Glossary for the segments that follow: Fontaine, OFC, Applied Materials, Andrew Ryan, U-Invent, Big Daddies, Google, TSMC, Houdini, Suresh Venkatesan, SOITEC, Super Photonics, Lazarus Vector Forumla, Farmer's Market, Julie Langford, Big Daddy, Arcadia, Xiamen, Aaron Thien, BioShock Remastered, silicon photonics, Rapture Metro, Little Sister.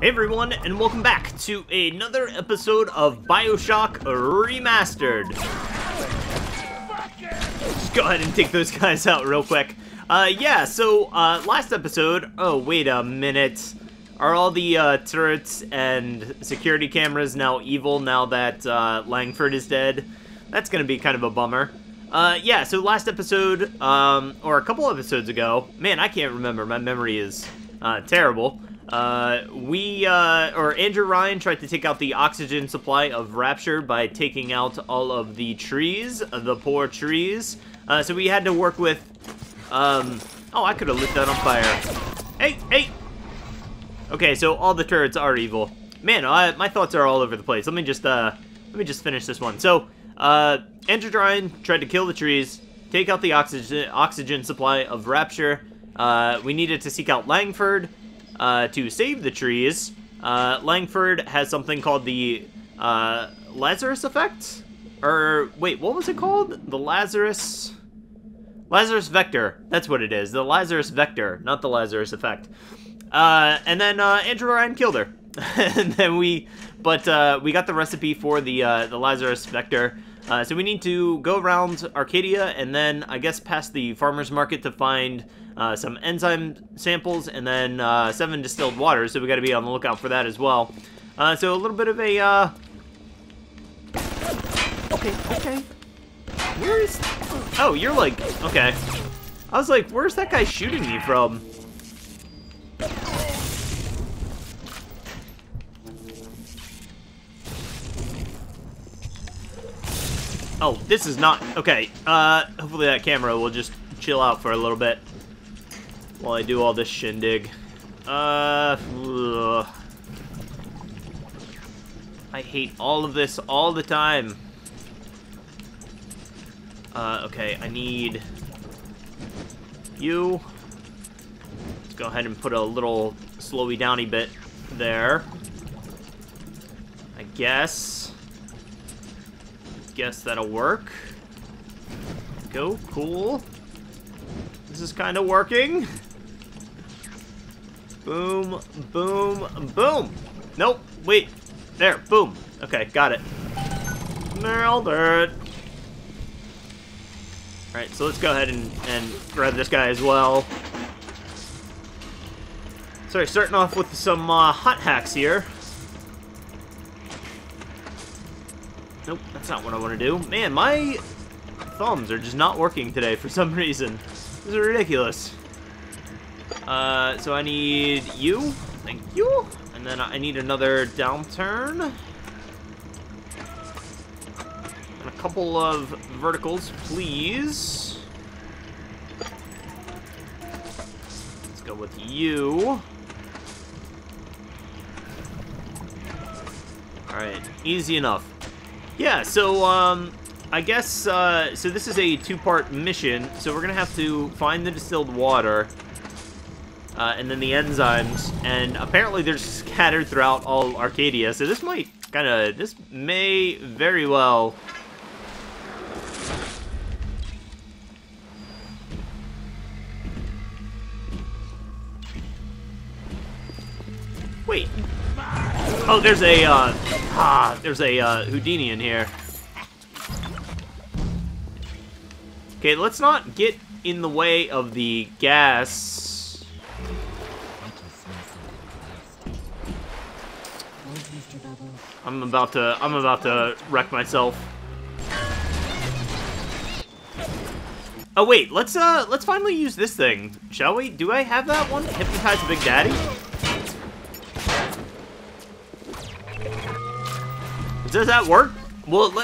Hey everyone, and welcome back to another episode of BioShock Remastered. Just go ahead and take those guys out real quick. Yeah, so last episode, oh wait a minute, are all the turrets and security cameras now evil now that Langford is dead? That's gonna be kind of a bummer. Yeah, so last episode, or a couple episodes ago, man, I can't remember, my memory is terrible. Andrew Ryan tried to take out the oxygen supply of Rapture by taking out all of the trees, the poor trees. So we had to work with, oh, I could have lit that on fire. Hey, hey! Okay, so all the turrets are evil. Man, my thoughts are all over the place. Let me just finish this one. So, Andrew Ryan tried to kill the trees, take out the oxygen supply of Rapture. We needed to seek out Langford. To save the trees, Langford has something called the Lazarus effect? Or, wait, what was it called? The Lazarus Vector. That's what it is. The Lazarus Vector, not the Lazarus effect. And then Andrew Ryan killed her. And then we got the recipe for the Lazarus Vector. So we need to go around Arcadia and then, I guess, past the Farmer's Market to find some enzyme samples and then 7 distilled water, so we gotta be on the lookout for that as well. So a little bit of a, Okay. Where is... Oh, you're like... Okay. I was like, where's that guy shooting me from? Oh, this is not... Okay, hopefully that camera will just chill out for a little bit while I do all this shindig. Ugh. I hate all of this all the time. Okay, I need you. Let's go ahead and put a little slowy downy bit there, I guess. Guess that'll work. Go, cool. This is kind of working. Boom, boom, boom. Nope, wait. There, boom. Okay, got it. Nailed it. Alright, so let's go ahead and grab this guy as well. Sorry, starting off with some hot hacks here. Nope, that's not what I want to do. Man, my thumbs are just not working today for some reason. This is ridiculous. So I need you. Thank you. And then I need another downturn. And a couple of verticals, please. Let's go with you. Alright, easy enough. Yeah, so, I guess, so this is a two-part mission, so we're gonna have to find the distilled water, and then the enzymes, and apparently they're scattered throughout all Arcadia, so this might kinda, this may very well... Wait. Oh, there's a, Houdini in here. Okay, let's not get in the way of the gas. I'm about to wreck myself. Oh wait, let's finally use this thing, shall we? Do I have that one? Hypnotize Big Daddy? Does that work? Well, did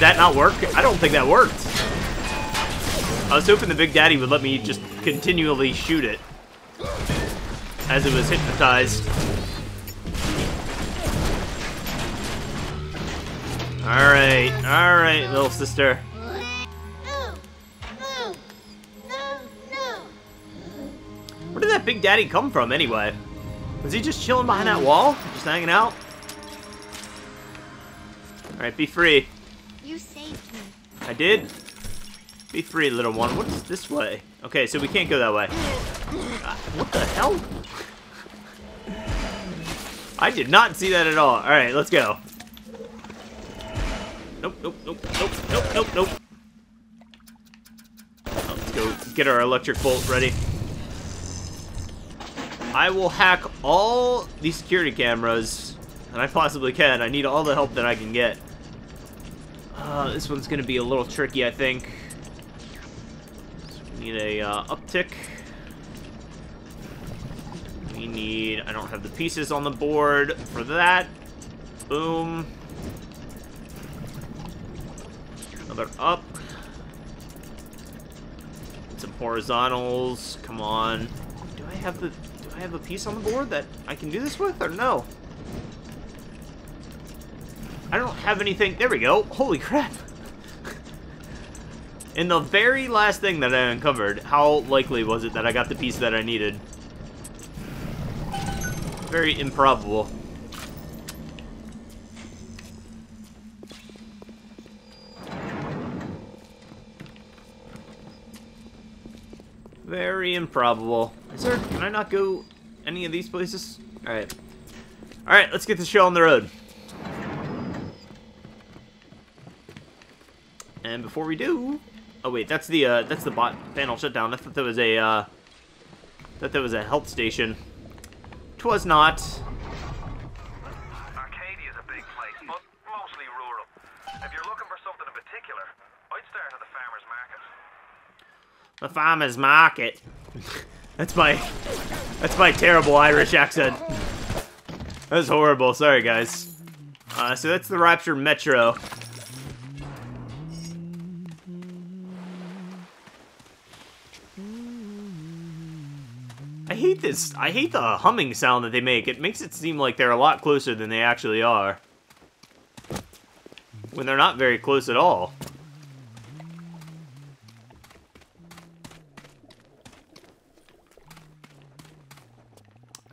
that not work? I don't think that worked. I was hoping the Big Daddy would let me just continually shoot it as it was hypnotized. Alright, little sister. Where did that Big Daddy come from anyway? Was he just chilling behind that wall? Just hanging out? Alright, be free. You saved me. I did? Be free, little one. What is this way? Okay, so we can't go that way. What the hell? I did not see that at all. Alright, let's go. Nope, nope, nope, nope, nope, nope, nope. Let's go get our electric bolt ready. I will hack all these security cameras that I possibly can. I need all the help that I can get. This one's going to be a little tricky, I think. So we need a uptick. We need... I don't have the pieces on the board for that. Boom. Another up. Some horizontals. Come on. Do I have the... I have a piece on the board that I can do this with, or no? I don't have anything. There we go. Holy crap. In the very last thing that I uncovered, how likely was it that I got the piece that I needed? Very improbable. Very improbable. Is there, can I not go any of these places? Alright. Alright, let's get the show on the road. And before we do... Oh wait, that's the bot panel shutdown. I thought that was a, thought that was a health station. 'Twas not. Arcadia is a big place, but mostly rural. If you're looking for something in particular, I'd start at the Farmer's Market. The Farmer's Market. That's my terrible Irish accent. That was horrible. Sorry, guys. So that's the Rapture Metro. I hate this. I hate the humming sound that they make. It makes it seem like they're a lot closer than they actually are. When they're not very close at all.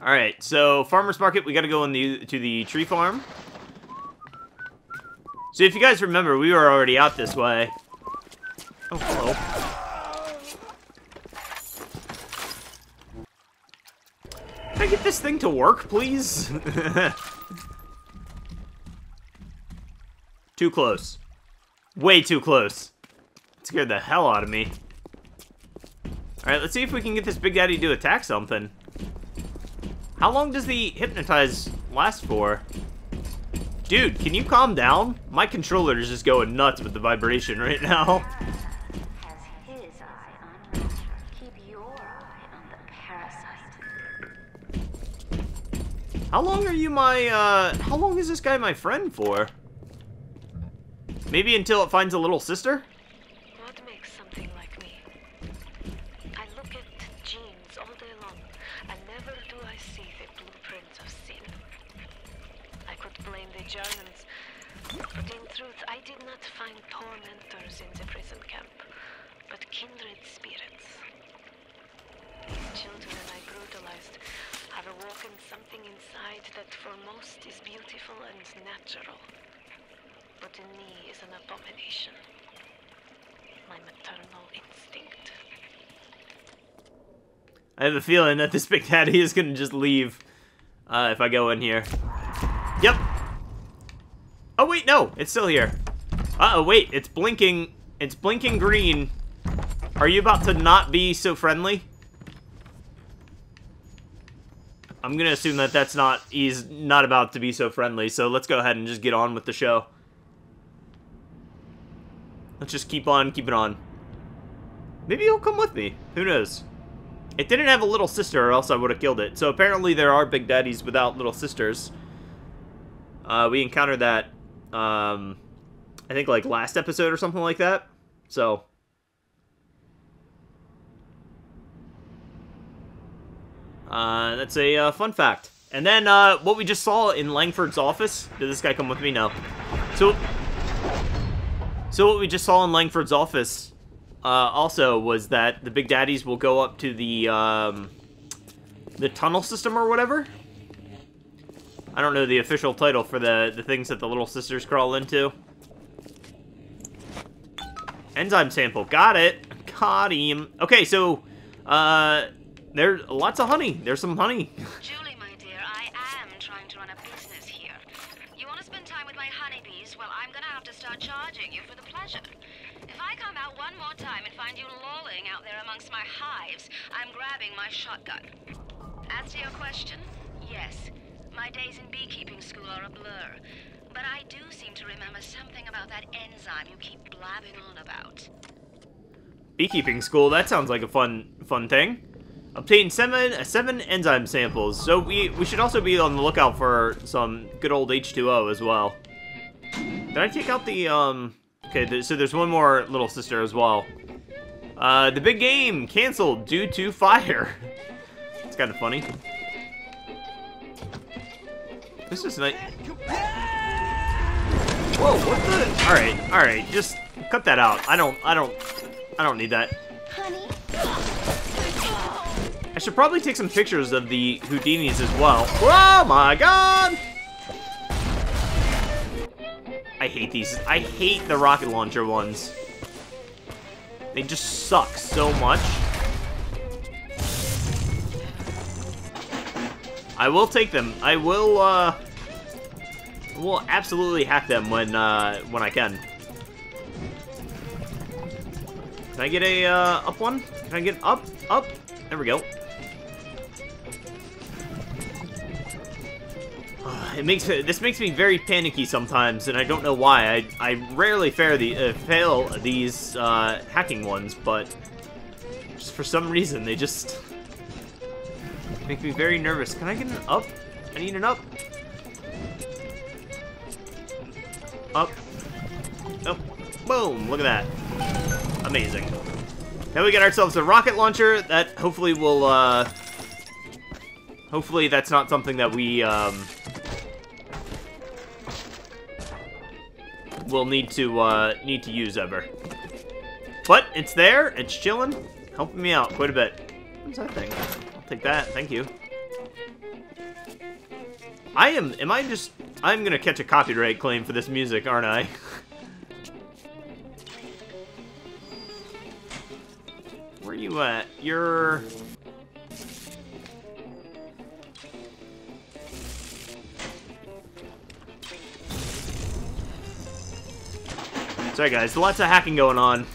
Alright, so Farmer's Market, we gotta go in to the tree farm. So if you guys remember, we were already out this way. Oh, hello. Can I get this thing to work, please? Too close. Way too close. It scared the hell out of me. Alright, let's see if we can get this Big Daddy to attack something. How long does the hypnotize last for? Dude, can you calm down? My controller is just going nuts with the vibration right now. How long are you my, how long is this guy my friend for? Maybe until it finds a little sister? Germans, but in truth, I did not find tormentors in the prison camp, but kindred spirits. These children I brutalized have awoken something inside that for most is beautiful and natural, but in me is an abomination, my maternal instinct. I have a feeling that this Big Daddy is gonna just leave if I go in here. Yep. Oh, wait, no. It's still here. Uh-oh, wait. It's blinking. It's blinking green. Are you about to not be so friendly? I'm going to assume that that's not... He's not about to be so friendly, so let's go ahead and just get on with the show. Let's just keep on keeping on. Maybe he'll come with me. Who knows? It didn't have a little sister, or else I would have killed it. So apparently there are Big Daddies without little sisters. We encountered that... I think like last episode or something like that. So that's a fun fact. And then what we just saw in Langford's office. Did this guy come with me? No. So what we just saw in Langford's office also was that the Big Daddies will go up to the tunnel system or whatever. I don't know the official title for the things that the little sisters crawl into. Enzyme sample. Got it. caught him. Okay, so, there's lots of honey. There's some honey. Julie, my dear, I am trying to run a business here. You want to spend time with my honeybees? Well, I'm going to have to start charging you for the pleasure. If I come out one more time and find you lolling out there amongst my hives, I'm grabbing my shotgun. As to your question, yes, my days in beekeeping school are a blur. But I do seem to remember something about that enzyme you keep blabbing on about. Beekeeping school, that sounds like a fun thing. Obtain seven enzyme samples. So we should also be on the lookout for some good old H2O as well. Did I take out the, okay, so there's one more Little Sister as well. The big game canceled due to fire. It's kind of funny. This is nice. Whoa, what the? All right, just cut that out. I don't need that. Honey. I should probably take some pictures of the Houdinis as well. Oh my God! I hate these. I hate the rocket launcher ones. They just suck so much. I will take them. I will, we'll absolutely hack them when I can. Can I get a up one? Can I get up? There we go. This makes me very panicky sometimes, and I don't know why. I rarely fail these hacking ones, but just for some reason they just make me very nervous. Can I get an up? I need an up. Up. Oh, boom, look at that. Amazing. Now we got ourselves a rocket launcher that hopefully will, hopefully that's not something that we, will need to use ever. But it's there, it's chilling, helping me out quite a bit. What's that thing? I'll take that, thank you. I'm gonna catch a copyright claim for this music, aren't I? Where are you at? You're... Sorry guys, lots of hacking going on.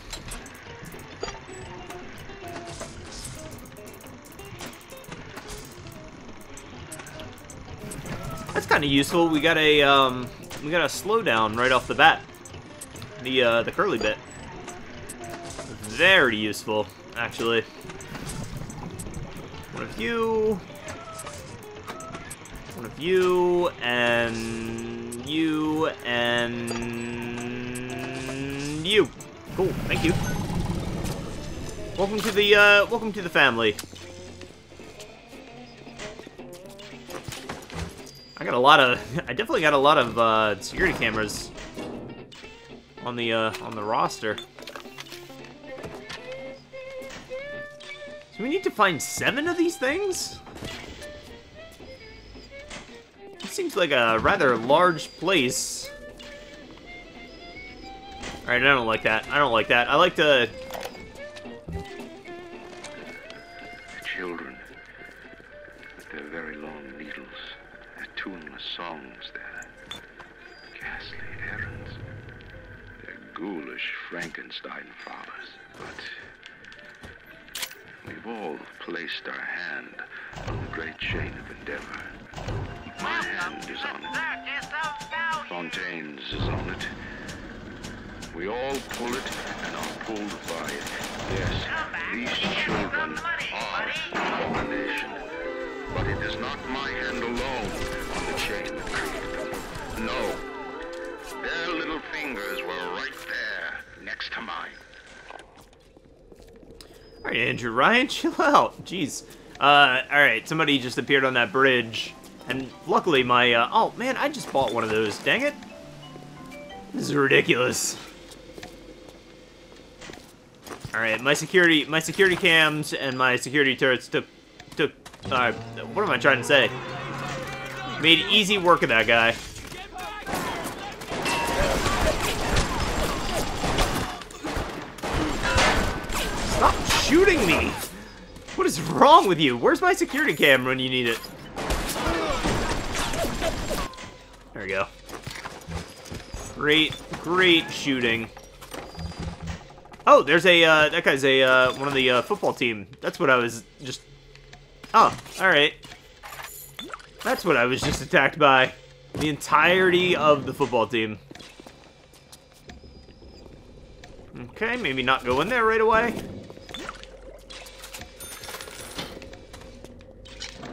Kind of useful. We got a slowdown right off the bat. The curly bit. Very useful, actually. One of you, and you, and you. Cool. Thank you. Welcome to the family. I definitely got a lot of security cameras on the roster. So we need to find 7 of these things? It seems like a rather large place. Alright, I don't like that. I like to... Songs, their ghastly errands, their ghoulish Frankenstein fathers, but we've all placed our hand on the great chain of endeavor. My hand is on it. Fontaine's is on it. We all pull it and are pulled by it. Yes, these children are an abomination, but it is not my hand alone. Chain that created them. No. Their little fingers were right there, next to mine. Alright, Andrew Ryan, chill out. Jeez. Alright, somebody just appeared on that bridge. And luckily my, oh man, I just bought one of those, dang it. This is ridiculous. Alright, my security cams and my security turrets took, what am I trying to say? Made easy work of that guy. shooting me? What is wrong with you? Where's my security camera when you need it? There we go. Great shooting. Oh, there's a, that guy's a, one of the, football team. That's what I was just... Oh, alright. That's what I was just attacked by. The entirety of the football team. Okay, maybe not go in there right away.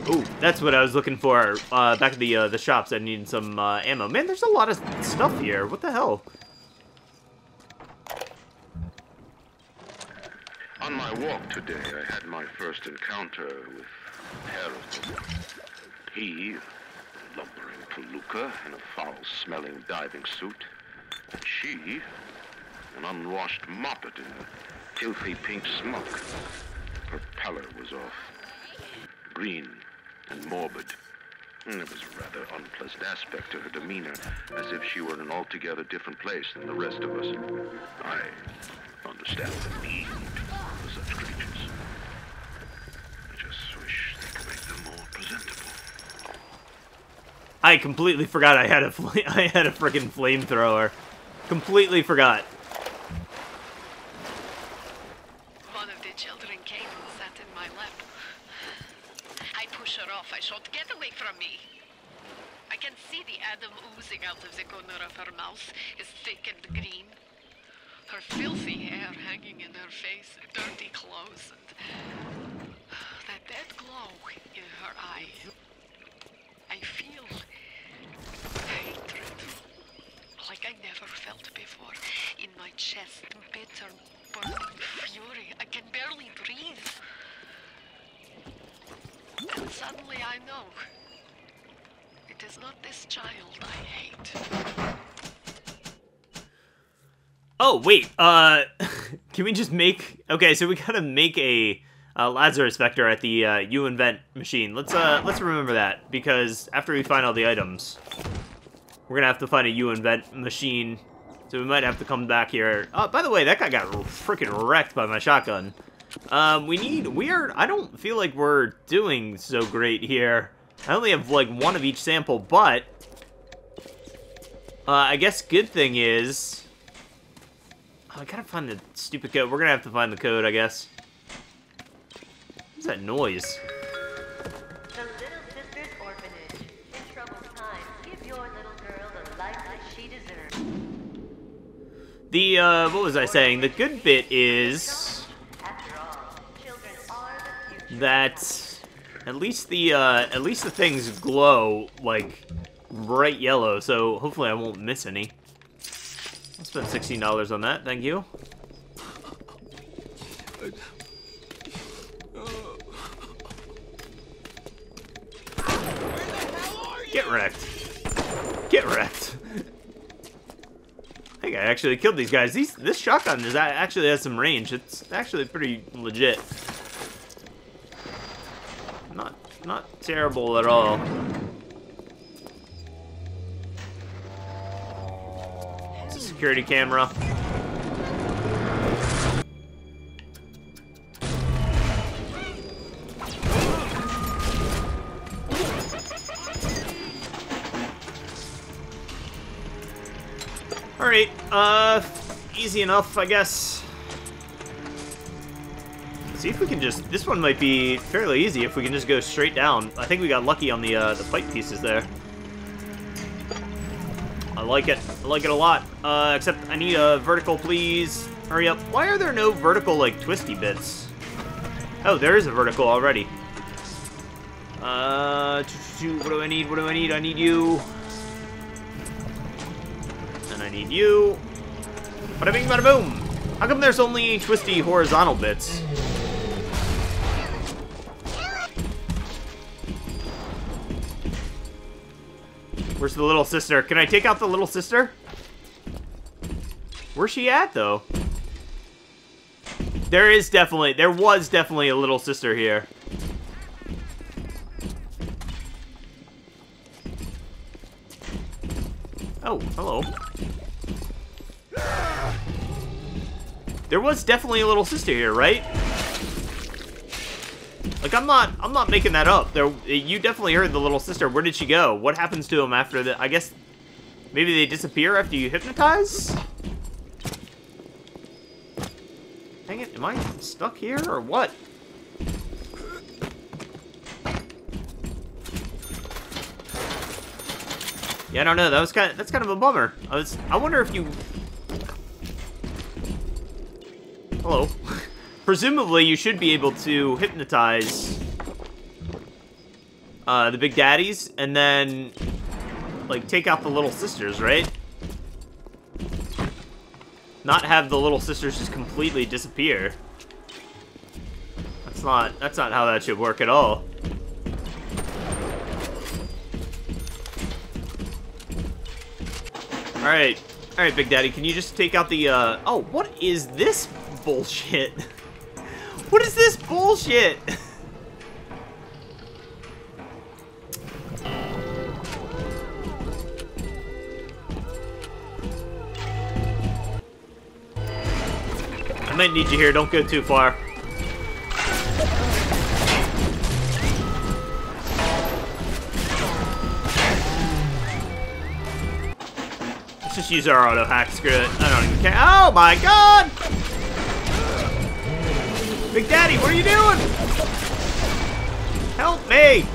Ooh, that's what I was looking for, back at the shops. I needed some, ammo. Man, there's a lot of stuff here. What the hell? On my walk today, I had my first encounter with a pair of them. He, a lumbering palooka in a foul-smelling diving suit, and she, an unwashed moppet in a filthy pink smock. The propeller was off. Green. And morbid. And it was a rather unpleasant aspect to her demeanor, as if she were in an altogether different place than the rest of us. I understand the need for such creatures. I just wish they could make them more presentable. I completely forgot I had a freaking flamethrower. Completely forgot. Oh, wait, can we just make... Okay, so we gotta make a Lazarus Vector at the U-Invent machine. Let's remember that, because after we find all the items, we're gonna have to find a U-Invent machine, so we might have to come back here. Oh, by the way, that guy got freaking wrecked by my shotgun. We need... I don't feel like we're doing so great here. I only have, like, one of each sample, but... I guess good thing is... I gotta find the stupid code. We're gonna have to find the code, I guess. What's that noise? The Little Sister's Orphanage. In troubled times, give your little girl the life that she deserves. The, what was I saying? The good bit is... that... at least the things glow, like, bright yellow, so hopefully I won't miss any. I'll spend $16 on that, thank you. Get wrecked. Get wrecked. I think I actually killed these guys. This shotgun actually has some range. It's actually pretty legit. Not terrible at all. Security camera. Alright, easy enough, I guess. Let's see if we can just... This one might be fairly easy if we can just go straight down. I think we got lucky on the pipe pieces there. I like it. I like it a lot. Except I need a vertical, please. Hurry up. Why are there no vertical, like, twisty bits? Oh, there is a vertical already. What do I need? What do I need? I need you. And I need you. Bada bing, bada boom. How come there's only twisty horizontal bits? Where's the little sister? Can I take out the little sister? Where's she at, though? There was definitely a little sister here. Oh, hello. There was definitely a little sister here, right? Like, I'm not making that up. There, you definitely heard the little sister. Where did she go? What happens to him after the? I guess maybe they disappear after you hypnotize? Dang it, am I stuck here or what? Yeah, I don't know. That was kind of, that's kind of a bummer. I wonder if you... Hello. Presumably, you should be able to hypnotize the Big Daddies and then, like, take out the Little Sisters, right? Not have the Little Sisters just completely disappear. That's not how that should work at all. All right, Big Daddy, can you just take out the, oh, what is this bullshit? What is this bullshit? I might need you here, don't go too far. Just use our auto hack, screw it. I don't even care. Oh my god! Big Daddy, what are you doing? Help me!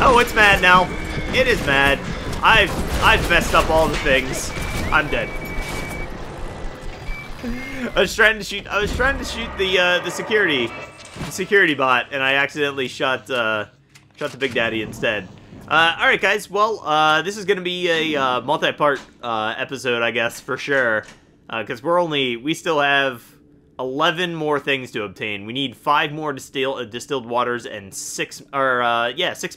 Oh, it's mad now. It is mad. I've messed up all the things. I'm dead. I was trying to shoot the security bot, and I accidentally shot the Big Daddy instead. Alright guys, well, this is going to be a multi-part episode, I guess, for sure. Because we still have 11 more things to obtain. We need 5 more distilled waters and 6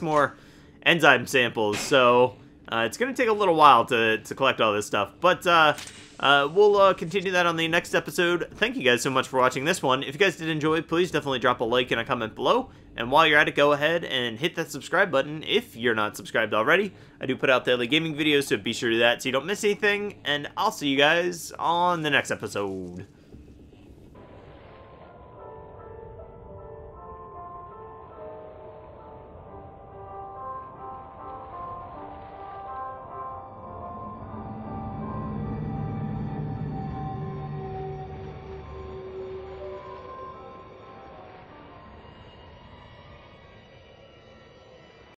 more enzyme samples. So, it's going to take a little while to collect all this stuff. But, we'll continue that on the next episode. Thank you guys so much for watching this one. If you guys did enjoy, please definitely drop a like and a comment below. And while you're at it, go ahead and hit that subscribe button if you're not subscribed already. I do put out daily gaming videos, so be sure to do that so you don't miss anything. And I'll see you guys on the next episode.